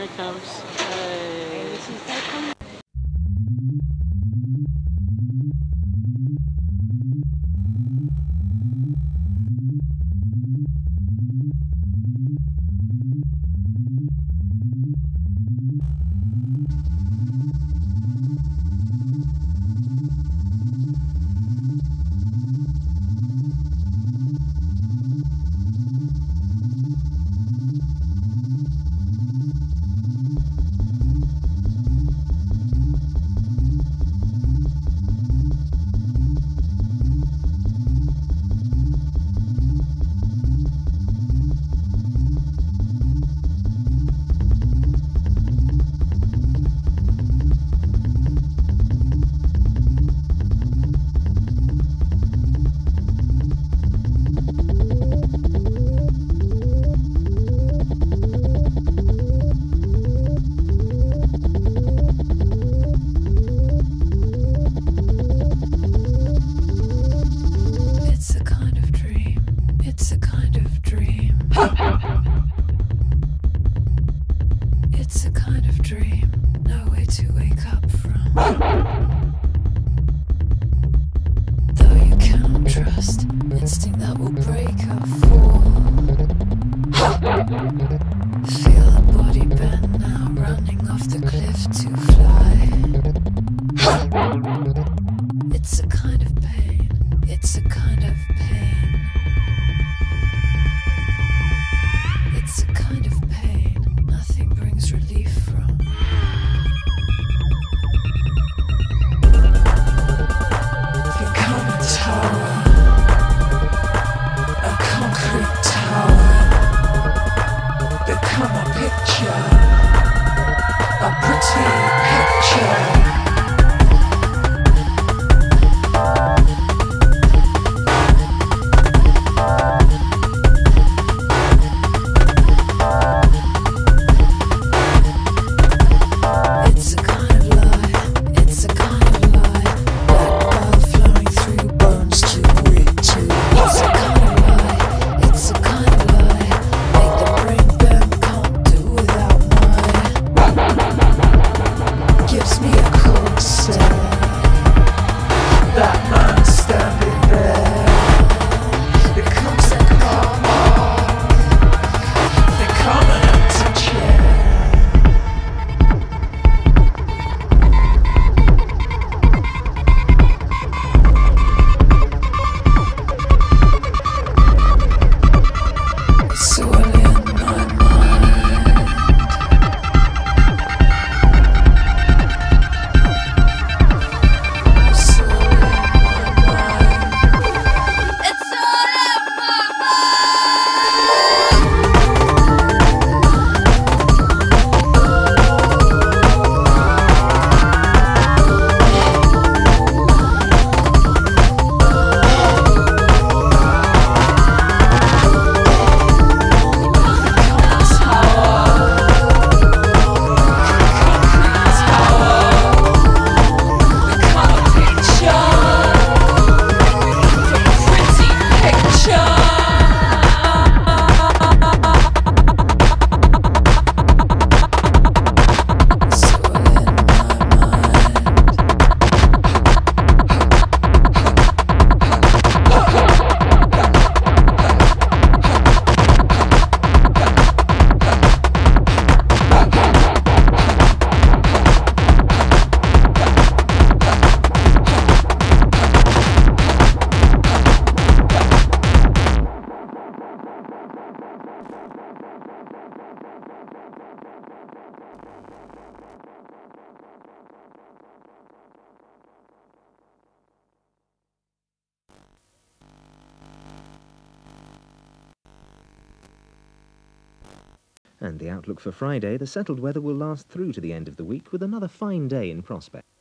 Here it comes. Hey. It's a kind of dream, nowhere to wake up from. Though you cannot trust, instinct that will break a fall. Feel the body bend now, running off the cliff to fly. It's a kind of pain, it's a kind of pain. It's a kind of pain nothing brings relief from. Become a tower, a concrete tower. Become a picture, a pretty picture. And the outlook for Friday, the settled weather will last through to the end of the week with another fine day in prospect.